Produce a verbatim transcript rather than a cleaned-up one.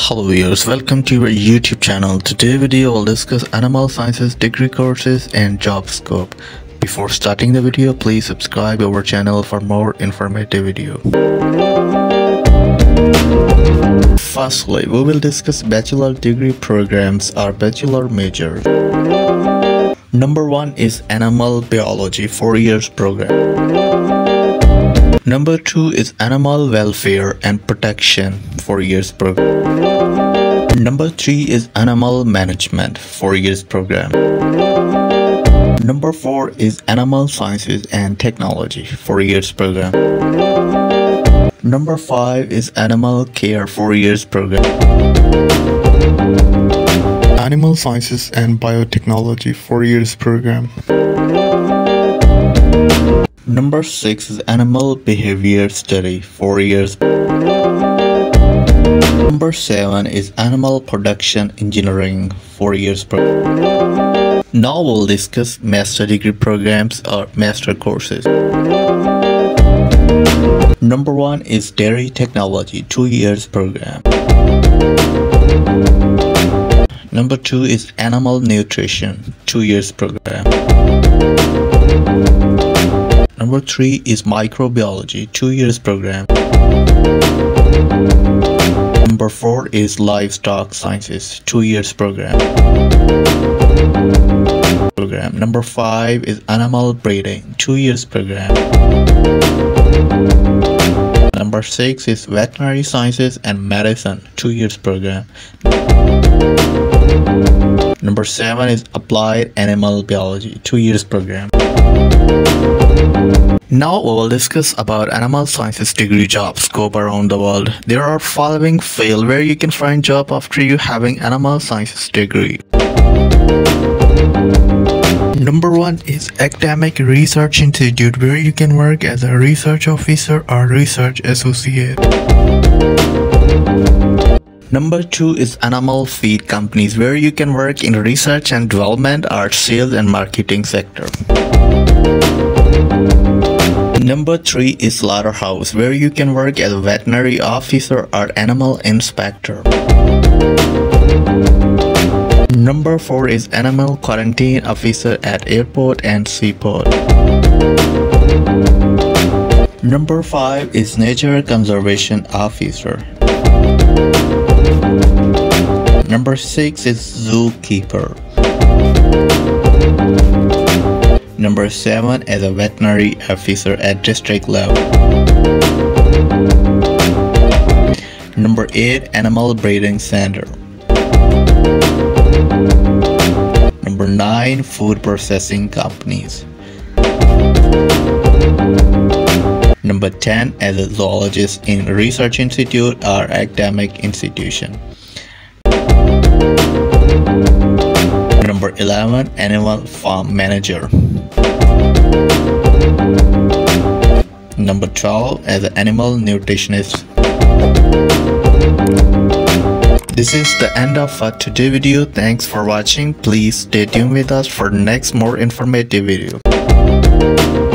Hello viewers, welcome to our YouTube channel. Today video will discuss animal sciences degree courses and job scope. Before starting the video, please subscribe our channel for more informative video. Firstly, we will discuss bachelor degree programs or bachelor major. Number one is Animal Biology four years program. Number two is Animal Welfare and Protection four years program. Number three is Animal Management four years program. Number four is Animal Sciences and Technology four years program. Number five is Animal Care four years program. Animal Sciences and Biotechnology four years program. Number six is Animal Behavior Study four years. Number seven is Animal Production Engineering four years program. Now we'll discuss master degree programs or master courses. Number one is Dairy Technology two years program. Number two is Animal Nutrition two years program. Number three is Microbiology two years program. Number four is Livestock Sciences two years program. program. Number five is Animal Breeding two years program. Number six is Veterinary Sciences and Medicine two years program. Number seven is Applied Animal Biology two years program. Now we will discuss about animal sciences degree job scope around the world. There are following fields where you can find job after you having animal sciences degree. Number one is academic research institute, where you can work as a research officer or research associate. Number two is animal feed companies, where you can work in research and development or sales and marketing sector. Number three is slaughterhouse, where you can work as a veterinary officer or animal inspector. Number four is animal quarantine officer at airport and seaport. Number five is nature conservation officer. Number six is zookeeper. Number seven is a veterinary officer at district level. Number eight, animal breeding center. Number nine, food processing companies. Number ten is a zoologist in research institute or academic institution. Number eleven, animal farm manager. Number twelve, as an animal nutritionist. This is the end of our today video. Thanks for watching. Please stay tuned with us for next more informative video.